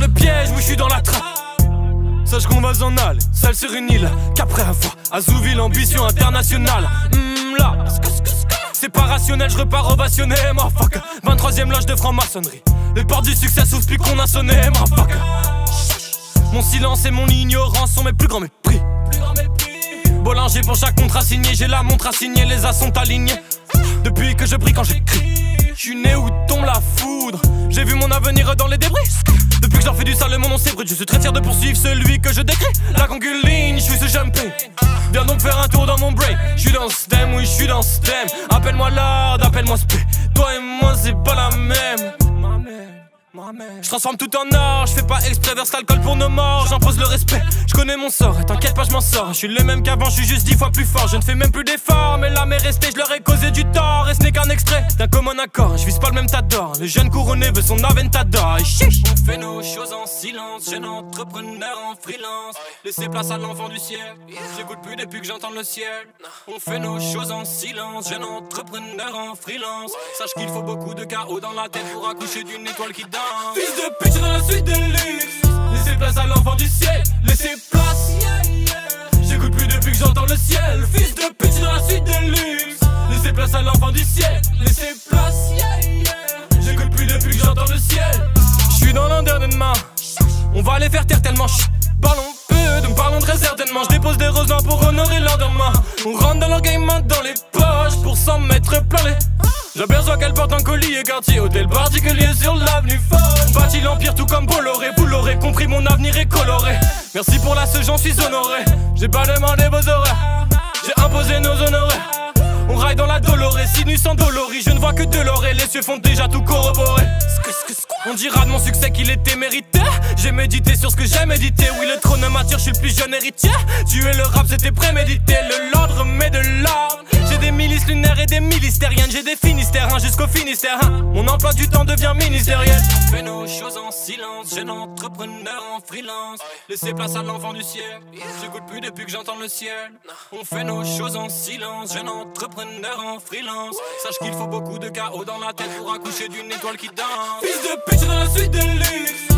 le piège, oui je suis dans la trappe. Sache qu'on va s'en aller, seul sur une île, qu'après avoir Azouville, ambition internationale. Là, c'est pas rationnel, je repars ovationné, fuck. 23ème loge de franc-maçonnerie, les portes du succès s'ouvrent plus qu'on a sonné, fuck. Mon silence et mon ignorance sont mes plus grands mépris. Bollinger pour chaque contrat signé, j'ai la montre à signer, les as sont alignés. Depuis que je prie quand j'écris, j'suis né où tombe la foudre, j'ai vu mon avenir dans les débris. Depuis que j'en fais du sale, mon nom s'ébruite, je suis très fier de poursuivre celui que je décris. La conguline, j'suis ce jumpé, viens donc faire un tour dans mon break. J'suis dans stem, oui j'suis dans stem, appelle-moi lard, appelle-moi spé. Toi et moi c'est pas la même. J'transforme tout en or, j'fais pas exprès, verse l'alcool pour nos morts, j'impose le respect. J'connais mon sort, et t'inquiète pas j'm'en sors. J'suis le même qu'avant, j'suis juste 10 fois plus fort. Je ne fais même plus d'efforts, mais l'âme est restée, j'leur ai causé du tort. Et ce n'est qu'un extrait d'un commun accord, j'vise pas le même t'adore. Le jeune couronné veut son aventador. Et chiche, on fait nos choses en silence, jeune entrepreneur en freelance, laissez place à l'enfant du ciel, j'écoute plus depuis que j'entends le ciel. On fait nos choses en silence, jeune entrepreneur en freelance, sache qu'il faut beaucoup de chaos dans la tête pour accoucher d'une étoile qui danse. Fils de pute, j'suis dans la suite de luxe, laissez place à l'enfant du ciel, laissez place. J'écoute plus depuis que j'entends le ciel. Fils de pute, j'suis dans la suite de luxe, laissez place à l'enfant du ciel, laissez place. J'écoute plus depuis que j'entends le ciel. J'suis dans l'un dernier demain, on va les faire taire tellement parlons peu, nous parlons très certainement. J'dépose des roses pour honorer l'endemain. On rentre dans leur game main dans les poches pour s'en mettre plein les. J'aperçois qu'elle porte un colis et quartier hôtel particulier sur l'avenue folle. On bâtit l'empire tout comme Bolloré, vous l'aurez compris, mon avenir est coloré. Merci pour la ce j'en suis honoré. J'ai pas demandé vos horaires, j'ai imposé nos honoraires. On raille dans la Dolorée, sinus sans doloris, je ne vois que de l'orée, les cieux font déjà tout corroborer. On dira de mon succès qu'il était mérité, j'ai médité sur ce que j'ai médité. Oui le trône m'attire, je suis le plus jeune héritier, tuer le rap c'était prémédité. Le lordre met de l'ordre, j'ai des milices lunaires et des milistériennes, j'ai des finistères jusqu'au Finistère, Mon emploi du temps devient ministériel. On fait nos choses en silence, jeune entrepreneur en freelance, laissez place à l'enfant du ciel, j'écoute plus depuis que j'entends le ciel. On fait nos choses en silence, jeune entrepreneur en freelance, sache qu'il faut beaucoup de chaos dans la tête pour accoucher d'une étoile qui danse. Fils de pute, j'suis dans la suite de luxe,